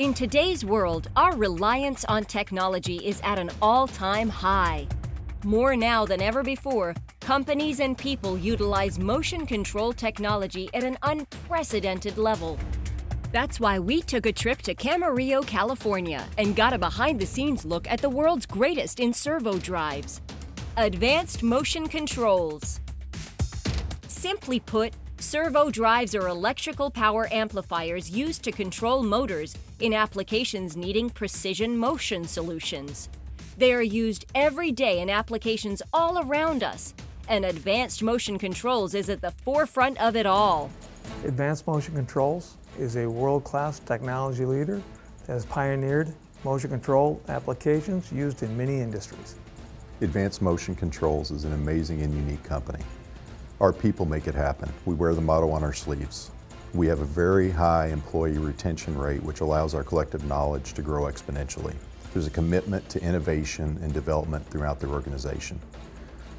In today's world, our reliance on technology is at an all-time high. More now than ever before, companies and people utilize motion control technology at an unprecedented level. That's why we took a trip to Camarillo, California, and got a behind-the-scenes look at the world's greatest in servo drives, Advanced Motion Controls. Simply put, servo drives are electrical power amplifiers used to control motors in applications needing precision motion solutions. They are used every day in applications all around us, and Advanced Motion Controls is at the forefront of it all. Advanced Motion Controls is a world-class technology leader that has pioneered motion control applications used in many industries. Advanced Motion Controls is an amazing and unique company. Our people make it happen. We wear the motto on our sleeves. We have a very high employee retention rate, which allows our collective knowledge to grow exponentially. There's a commitment to innovation and development throughout the organization.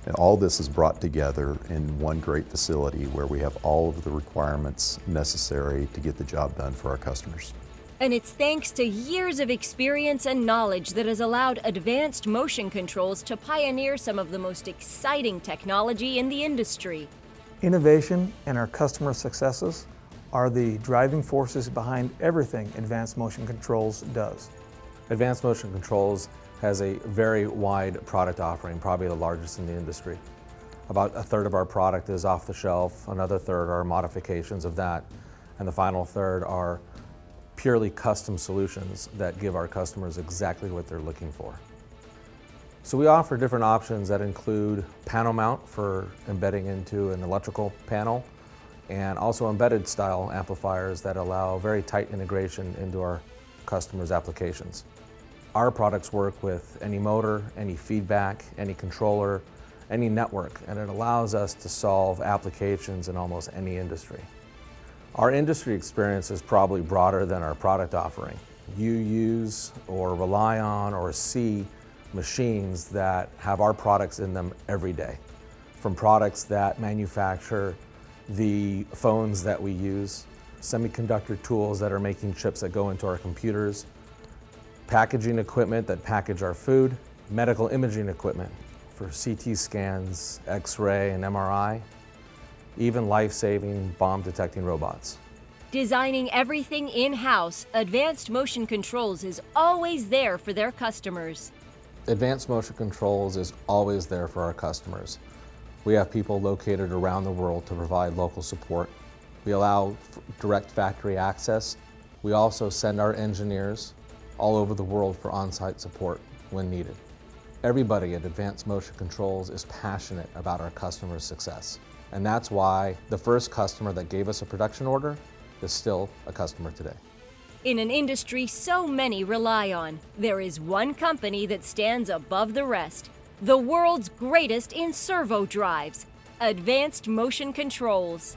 And all this is brought together in one great facility where we have all of the requirements necessary to get the job done for our customers. And it's thanks to years of experience and knowledge that has allowed Advanced Motion Controls to pioneer some of the most exciting technology in the industry. Innovation and our customer successes are the driving forces behind everything Advanced Motion Controls does. Advanced Motion Controls has a very wide product offering, probably the largest in the industry. About a third of our product is off the shelf, another third are modifications of that, and the final third are purely custom solutions that give our customers exactly what they're looking for. So we offer different options that include panel mount for embedding into an electrical panel, and also embedded style amplifiers that allow very tight integration into our customers' applications. Our products work with any motor, any feedback, any controller, any network, and it allows us to solve applications in almost any industry. Our industry experience is probably broader than our product offering. You use or rely on or see machines that have our products in them every day. From products that manufacture the phones that we use, semiconductor tools that are making chips that go into our computers, packaging equipment that package our food, medical imaging equipment for CT scans, X-ray and MRI, even life-saving bomb-detecting robots. Designing everything in-house, Advanced Motion Controls is always there for their customers. Advanced Motion Controls is always there for our customers. We have people located around the world to provide local support. We allow direct factory access. We also send our engineers all over the world for on-site support when needed. Everybody at Advanced Motion Controls is passionate about our customers' success. And that's why the first customer that gave us a production order is still a customer today. In an industry so many rely on, there is one company that stands above the rest, the world's greatest in servo drives, Advanced Motion Controls.